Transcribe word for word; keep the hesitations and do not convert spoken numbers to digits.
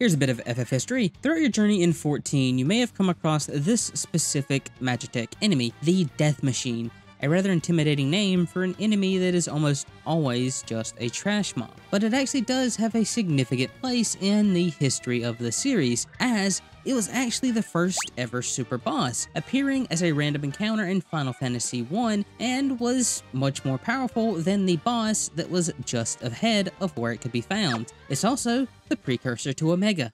Here's a bit of F F history. Throughout your journey in fourteen, you may have come across this specific Magitek enemy, the Death Machine, a rather intimidating name for an enemy that is almost always just a trash mob. But it actually does have a significant place in the history of the series, as it was actually the first ever super boss, appearing as a random encounter in Final Fantasy one, and was much more powerful than the boss that was just ahead of where it could be found. It's also the precursor to Omega.